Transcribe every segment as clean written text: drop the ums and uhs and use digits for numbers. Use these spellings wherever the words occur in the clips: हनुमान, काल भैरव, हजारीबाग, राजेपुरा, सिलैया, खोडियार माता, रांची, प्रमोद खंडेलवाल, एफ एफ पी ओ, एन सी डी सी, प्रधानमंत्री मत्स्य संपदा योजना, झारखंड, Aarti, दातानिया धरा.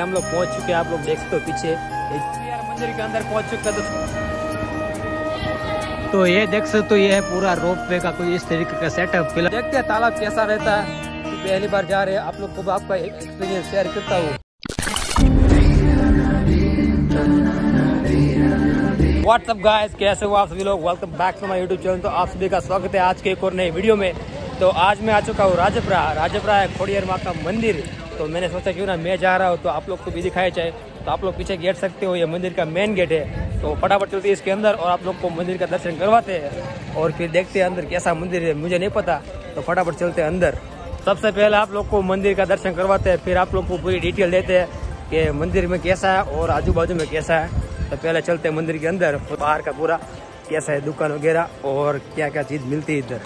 हम लोग पहुंच चुके हैं, आप लोग देखते हो पीछे मंदिर के अंदर पहुंच चुके हैं। तो ये देख सकते हो, ये है पूरा रोपवे का कुछ इस तरीके का सेटअप। देखते हैं तालाब कैसा रहता है, पहली बार जा रहे हैं। आप लोग को आपका एक्सपीरियंस शेयर करता हूँ। व्हाट्सअप गाइस, कैसे हो आप सभी लोग, welcome back to my YouTube channel. तो आप सभी का स्वागत है आज के एक और नए वीडियो में। तो आज मैं आ चुका हूँ राजेपुरा है खोडियार माता का मंदिर। तो मैंने सोचा क्यों ना मैं जा रहा हूँ तो आप लोग को भी दिखाया जाए। तो आप लोग पीछे गेट सकते हो, ये मंदिर का मेन गेट है। तो फटाफट चलते हैं इसके अंदर और आप लोग को मंदिर का दर्शन करवाते हैं और फिर देखते हैं अंदर कैसा मंदिर है, मुझे नहीं पता। तो फटाफट चलते हैं अंदर। सबसे पहले आप लोग को मंदिर का दर्शन करवाते हैं, फिर आप लोग को पूरी डिटेल देते हैं कि मंदिर में कैसा है और आजू बाजू में कैसा है। तो पहले चलते हैं मंदिर के अंदर, बाहर का पूरा कैसा है दुकान वगैरह और क्या क्या चीज़ मिलती है इधर।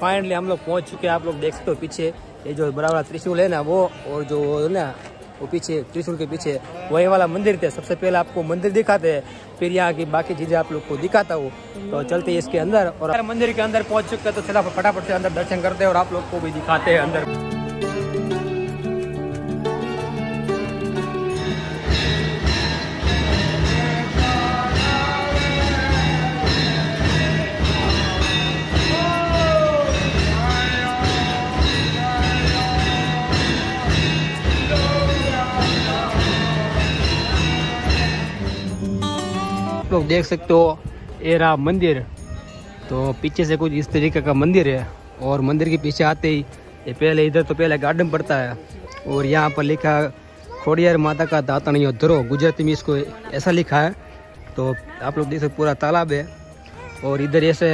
फाइनली हम लोग पहुंच चुके हैं, आप लोग देख सकते हो पीछे ये जो बड़ा वाला त्रिशूल है ना वो, और जो ना वो पीछे त्रिशूल के पीछे वही वाला मंदिर थे। सबसे पहले आपको मंदिर दिखाते हैं, फिर यहाँ की बाकी चीजें आप लोग को दिखाता हूँ। तो चलते हैं इसके अंदर और मंदिर के अंदर पहुंच चुके हैं। तो चला फटाफट से अंदर दर्शन करते हैं और आप लोग को भी दिखाते हैं अंदर। लोग देख सकते हो ये रहा मंदिर। तो पीछे से कुछ इस तरीके का मंदिर है और मंदिर के पीछे आते ही ये पहले इधर तो पहले गार्डन पड़ता है और यहाँ पर लिखा खोडियार माता का दातानियो धरो, गुजराती में इसको ऐसा लिखा है। तो आप लोग देख सकते पूरा तालाब है और इधर ऐसे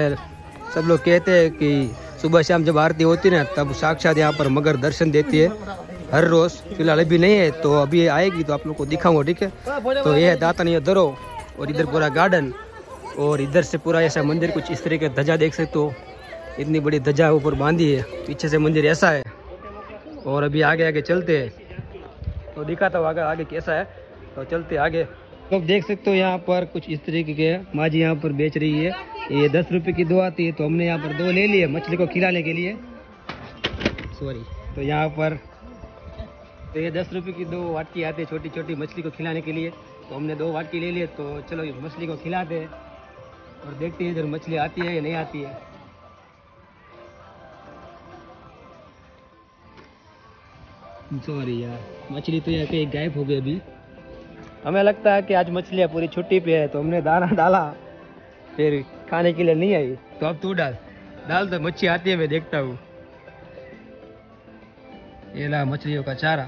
सब लोग कहते हैं कि सुबह शाम जब आरती होती है ना तब साक्षात यहाँ पर मगर दर्शन देती है हर रोज़। फिलहाल अभी नहीं है, तो अभी आएगी तो आप लोग को दिखाऊंगा, ठीक है। तो यह दातानियो धरो और इधर पूरा गार्डन और इधर से पूरा ऐसा मंदिर कुछ इस तरह का ध्वजा देख सकते हो, इतनी बड़ी ध्वजा ऊपर बांधी है, पीछे से मंदिर ऐसा है। और अभी आगे आगे चलते हैं तो दिखाता हूँ आगे आगे कैसा है। तो चलते आगे लोग देख सकते हो यहाँ पर कुछ इस तरीके के माँ जी यहाँ पर बेच रही है। ये 10 रुपये की दो आती है, तो हमने यहाँ पर दो ले लिए मछली को खिलाने के लिए, सॉरी। तो यहाँ पर तो ये 10 रुपये की दो वाटकी आती है छोटी छोटी मछली को खिलाने के लिए, तो हमने 2 वाटकी ले लिए। तो चलो ये मछली को खिलाते हैं और देखते हैं इधर मछली आती है या नहीं आती है। सॉरी यार, मछली तो यहाँ कहीं गायब हो गई। अभी हमें लगता है कि आज मछलियाँ पूरी छुट्टी पे है, तो हमने दाना डाला फिर खाने के लिए नहीं आई। तो अब तू डाल तो मच्छी आती है, मैं देखता हूँ। ये ला मछलियों का चारा,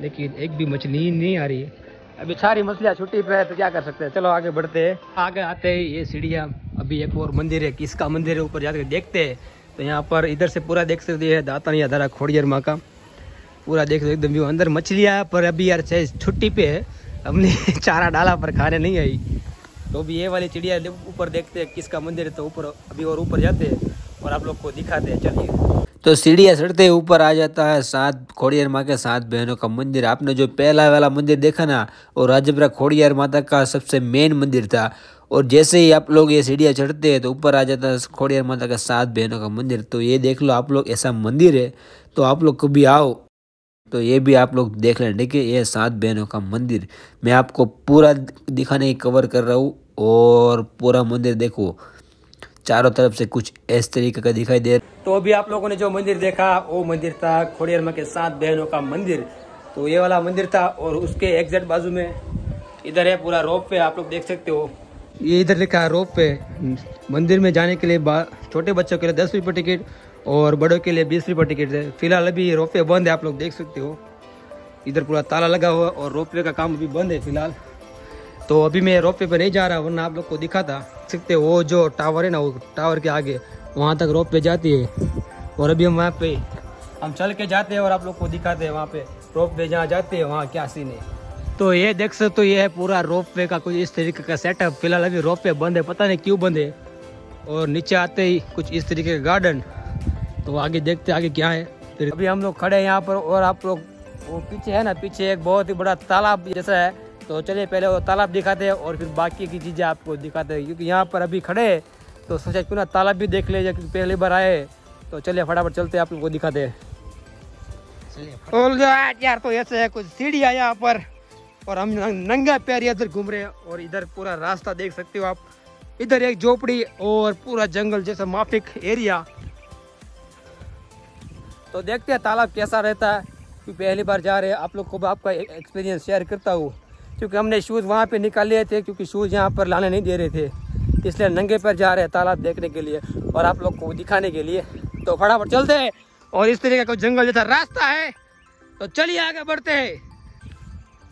लेकिन एक भी मछली नहीं आ रही है। अभी सारी मछलियाँ छुट्टी पे है तो क्या कर सकते हैं। चलो आगे बढ़ते हैं। आगे आते हैं ये सीढ़ियाँ, अभी एक और मंदिर है, किसका मंदिर है ऊपर जाकर देखते हैं। तो यहाँ पर इधर से पूरा देख सकते हैं दातानिया धरा खोडियार माँ का पूरा देख सकते एकदम व्यू। अंदर मछलियाँ पर अभी यार छुट्टी पे है, हमने चारा डाला पर खाने नहीं आई। तो अभी ये वाली चिड़िया ऊपर देखते हैं किसका मंदिर है, तो ऊपर अभी और ऊपर जाते हैं और आप लोग को दिखाते हैं। चलिए, तो सीढ़ियाँ चढ़ते ऊपर आ जाता है 7 खोडियार माँ के 7 बहनों का मंदिर। आपने जो पहला वाला मंदिर देखा ना, और राजेपुरा खोडियार माता का सबसे मेन मंदिर था। और जैसे ही आप लोग ये सीढ़ियाँ चढ़ते हैं तो ऊपर आ जाता है खोडियार माता का 7 बहनों का मंदिर। तो ये देख लो आप लोग, ऐसा मंदिर है, तो आप लोग कभी आओ तो ये भी आप लोग देख लें, ठीक है। ये 7 बहनों का मंदिर मैं आपको पूरा दिखाने की कवर कर रहा हूँ। और पूरा मंदिर देखो, चारों तरफ से कुछ इस तरीके का दिखाई दे। तो अभी आप लोगों ने जो मंदिर देखा वो मंदिर था खोडियार माँ के 7 बहनों का मंदिर। तो ये वाला मंदिर था और उसके एग्जैक्ट बाजू में इधर है पूरा रोप पे, आप लोग देख सकते हो। ये इधर लिखा है रोप पे। मंदिर में जाने के लिए छोटे बच्चों के लिए 10 रुपये टिकट और बड़ों के लिए 20 रुपये टिकट है। फिलहाल अभी ये रोप पे बंद है, आप लोग देख सकते हो। इधर पूरा ताला लगा हुआ और रोप पे का काम अभी बंद है फिलहाल। तो अभी मैं रोपवे पे नहीं जा रहा, वरना आप लोग को दिखाता। सकते वो जो टावर है ना, वो टावर के आगे वहाँ तक रोपवे जाती है। और अभी हम वहाँ पे हम चल के जाते हैं और आप लोग को दिखाते हैं वहाँ पे रोपवे जहाँ जाते हैं वहाँ क्या सीन है। तो ये देख सकते तो ये है पूरा रोपवे का कुछ इस तरीके का सेटअप। फिलहाल अभी रोपवे बंद है, पता नहीं क्यों बंद है। और नीचे आते ही कुछ इस तरीके का गार्डन, तो आगे देखते आगे क्या है। फिर अभी हम लोग खड़े हैं यहाँ पर और आप लोग वो पीछे है ना, पीछे एक बहुत ही बड़ा तालाब जैसा है, तो चलिए पहले वो तालाब दिखाते हैं और फिर बाकी की चीज़ें आपको दिखाते हैं, क्योंकि यहाँ पर अभी खड़े हैं तो सोचा क्यों ना तालाब भी देख ले, क्योंकि पहले बार आए। तो चलिए फटाफट चलते हैं, आप लोगों को दिखाते हैं। यार तो ऐसे है कुछ सीढ़ियाँ यहाँ पर और हम नंगा पैर इधर घूम रहे हैं और इधर पूरा रास्ता देख सकते हो आप। इधर एक झोपड़ी और पूरा जंगल जैसा माफिक एरिया। तो देखते हैं तालाब कैसा रहता है, क्योंकि पहली बार जा रहे हैं। आप लोग को आपका एक्सपीरियंस शेयर करता हूँ, क्योंकि हमने शूज़ वहाँ पे निकाले थे, क्योंकि शूज़ यहाँ पर लाने नहीं दे रहे थे, इसलिए नंगे पैर जा रहे हैं तालाब देखने के लिए और आप लोग को दिखाने के लिए। तो फटाफट चलते हैं और इस तरीके का जंगल जैसा रास्ता है, तो चलिए आगे बढ़ते हैं।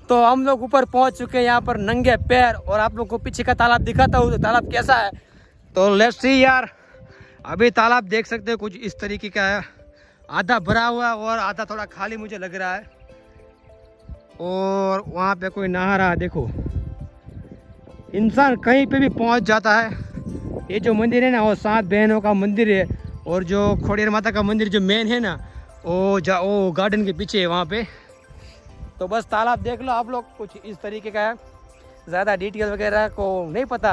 तो हम लोग ऊपर पहुँच चुके हैं यहाँ पर नंगे पैर और आप लोग को पीछे का तालाब दिखाता हूँ, तो तालाब कैसा है। तो लेट्स सी यार, अभी तालाब देख सकते हो कुछ इस तरीके का है, आधा भरा हुआ और आधा थोड़ा खाली मुझे लग रहा है। और वहाँ पे कोई नहा रहा है, देखो। इंसान कहीं पे भी पहुँच जाता है। ये जो मंदिर है ना वो 7 बहनों का मंदिर है और जो खोडियार माता का मंदिर जो मेन है ना वो गार्डन के पीछे है वहाँ पे। तो बस तालाब देख लो आप लोग, कुछ इस तरीके का है, ज़्यादा डिटेल वगैरह को नहीं पता।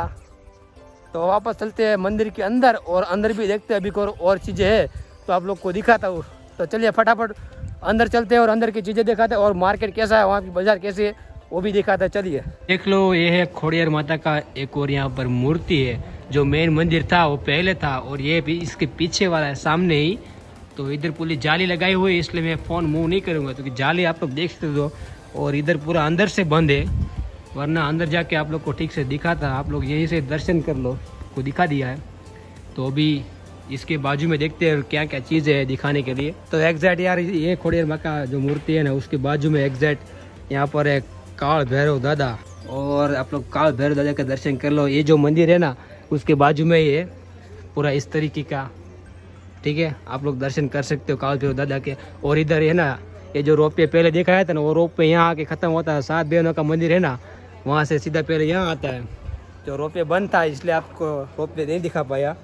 तो वापस चलते हैं मंदिर के अंदर और अंदर भी देखते हैं अभी को और चीज़ें है तो आप लोग को दिखाता हूँ। तो चलिए फटाफट अंदर चलते हैं और अंदर की चीज़ें दिखाते हैं और मार्केट कैसा है, वहाँ की बाजार कैसी है वो भी दिखाता है। चलिए देख लो, ये है खोडियार माता का एक और यहाँ पर मूर्ति है। जो मेन मंदिर था वो पहले था और ये भी इसके पीछे वाला है सामने ही। तो इधर पूरी जाली लगाई हुई है, इसलिए मैं फ़ोन मूव नहीं करूँगा क्योंकि जाली आप लोग देख सकते हो। और इधर पूरा अंदर से बंद है, वरना अंदर जाके आप लोग को ठीक से दिखाता। आप लोग यहीं से दर्शन कर लो, को दिखा दिया है। तो अभी इसके बाजू में देखते हैं क्या क्या चीज़ है दिखाने के लिए। तो एग्जैक्ट यार ये खोडियार माँ का जो मूर्ति है ना उसके बाजू में एग्जैक्ट यहाँ पर है काल भैरव दादा, और आप लोग काल भैरव दादा के दर्शन कर लो। ये जो मंदिर है ना उसके बाजू में ये पूरा इस तरीके का, ठीक है, आप लोग दर्शन कर सकते हो काल भैरव दादा के। और इधर है ना ये जो रोपवे पहले दिखाया था ना वो रोपवे यहाँ आके ख़त्म होता है। 7 बहनों का मंदिर है ना वहाँ से सीधा पहले यहाँ आता है। तो रोपवे बंद था इसलिए आपको रोपवे नहीं दिखा पाया।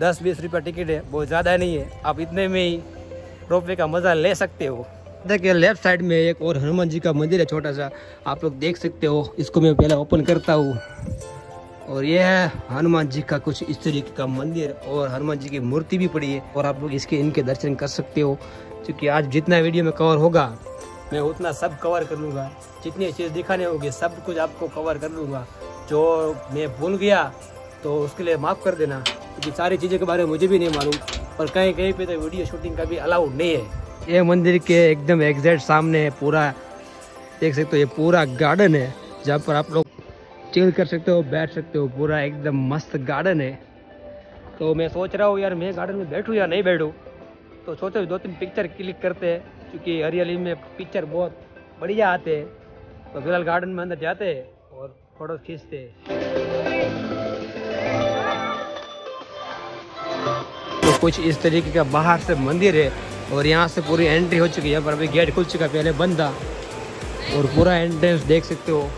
10-20 रुपये टिकट है, बहुत ज़्यादा नहीं है, आप इतने में ही रोपवे का मज़ा ले सकते हो। देखिए लेफ्ट साइड में एक और हनुमान जी का मंदिर है छोटा सा, आप लोग देख सकते हो। इसको मैं पहले ओपन करता हूँ। और ये है हनुमान जी का कुछ इस तरीके का मंदिर और हनुमान जी की मूर्ति भी पड़ी है और आप लोग इसके इनके दर्शन कर सकते हो। क्योंकि आज जितना वीडियो में कवर होगा मैं उतना सब कवर कर लूँगा, जितनी चीज़ दिखाने होगी सब कुछ आपको कवर कर लूँगा। जो मैं भूल गया तो उसके लिए माफ़ कर देना, क्योंकि सारी चीज़ों के बारे में मुझे भी नहीं मालूम। और कहीं कहीं पे तो वीडियो शूटिंग का भी अलाउड नहीं है। ये मंदिर के एकदम एग्जैक्ट सामने पूरा देख सकते हो, ये पूरा गार्डन है जहाँ पर आप लोग चिल कर सकते हो, बैठ सकते हो। पूरा एकदम मस्त गार्डन है। तो मैं सोच रहा हूँ यार मैं गार्डन में बैठूँ या नहीं बैठूँ, तो सोच रहा हूँ 2-3 पिक्चर क्लिक करते हैं, क्योंकि हरियाली में पिक्चर बहुत बढ़िया आते हैं। तो फिलहाल गार्डन में अंदर जाते हैं और फोटो खींचते हैं। कुछ इस तरीके का बाहर से मंदिर है और यहाँ से पूरी एंट्री हो चुकी है। यहाँ पर अभी गेट खुल चुका है, पहले बंद था। और पूरा एंट्रेंस देख सकते हो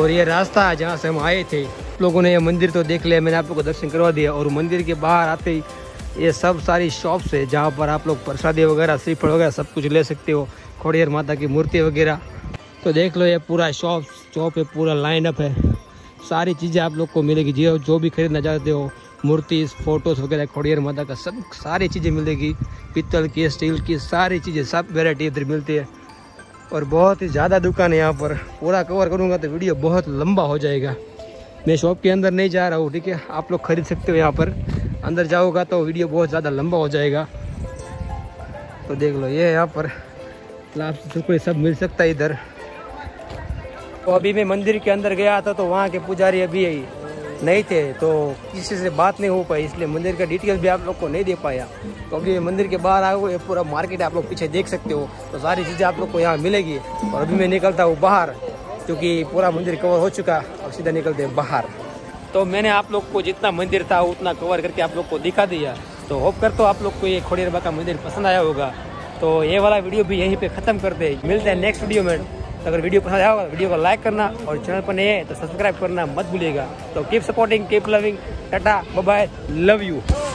और ये रास्ता है जहाँ से हम आए थे। लोगों ने ये मंदिर तो देख लिया, मैंने आप लोगों को दर्शन करवा दिया। और मंदिर के बाहर आते ही ये सब सारी शॉप्स है जहाँ पर आप लोग प्रसादी वगैरह, श्रीफल वगैरह सब कुछ ले सकते हो। खोडियार माता की मूर्ति वगैरह तो देख लो, ये पूरा शॉप है, पूरा लाइन अप है। सारी चीज़ें आप लोग को मिलेगी, जो भी खरीदना चाहते हो, मूर्तिज, फोटोज़ वगैरह खोडियार माता का सब सारी चीज़ें मिलेगी। पीतल की, स्टील की, सारी चीज़ें, सब वेराइटी इधर मिलती है। और बहुत ही ज़्यादा दुकान है यहाँ पर। पूरा कवर करूँगा तो वीडियो बहुत लंबा हो जाएगा। मैं शॉप के अंदर नहीं जा रहा हूँ, ठीक है, आप लोग खरीद सकते हो यहाँ पर। अंदर जाओगा तो वीडियो बहुत ज़्यादा लंबा हो जाएगा। तो देख लो ये यहाँ पर आपको सब मिल सकता है इधर। तो अभी मैं मंदिर के अंदर गया था तो वहाँ के पुजारी अभी नहीं थे, तो किसी से बात नहीं हो पाई, इसलिए मंदिर का डिटेल भी आप लोग को नहीं दे पाया। तो अभी मंदिर के बाहर आए हुए पूरा मार्केट आप लोग पीछे देख सकते हो। तो सारी चीज़ें आप लोग को यहाँ मिलेगी। और अभी मैं निकलता हूँ बाहर, क्योंकि पूरा मंदिर कवर हो चुका, और सीधा निकलते हैं बाहर। तो मैंने आप लोग को जितना मंदिर था उतना कवर करके आप लोग को दिखा दिया। तो होप करता हूँ आप लोग को ये खोडियार माता का मंदिर पसंद आया होगा। तो ये वाला वीडियो भी यहीं पर ख़त्म करते हैं, मिलते हैं नेक्स्ट वीडियो में। तो अगर वीडियो पसंद आया होगा वीडियो को लाइक करना और चैनल पर नए हैं तो सब्सक्राइब करना मत भूलिएगा। तो keep supporting, keep loving, tata bye bye, love you.